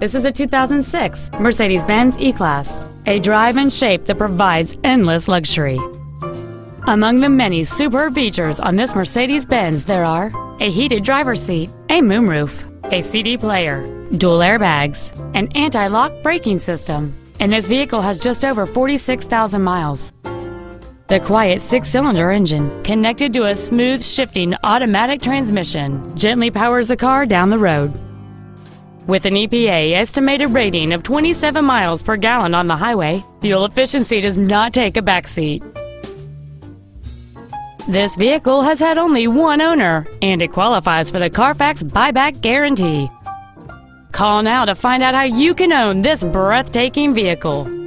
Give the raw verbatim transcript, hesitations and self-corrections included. This is a two thousand six Mercedes-Benz E-Class, a drive and shape that provides endless luxury. Among the many superb features on this Mercedes-Benz there are a heated driver's seat, a moonroof, a C D player, dual airbags, an anti-lock braking system, and this vehicle has just over forty-six thousand miles. The quiet six-cylinder engine, connected to a smooth shifting automatic transmission, gently powers the car down the road. With an E P A estimated rating of twenty-seven miles per gallon on the highway, fuel efficiency does not take a backseat. This vehicle has had only one owner, and it qualifies for the Carfax buyback guarantee. Call now to find out how you can own this breathtaking vehicle.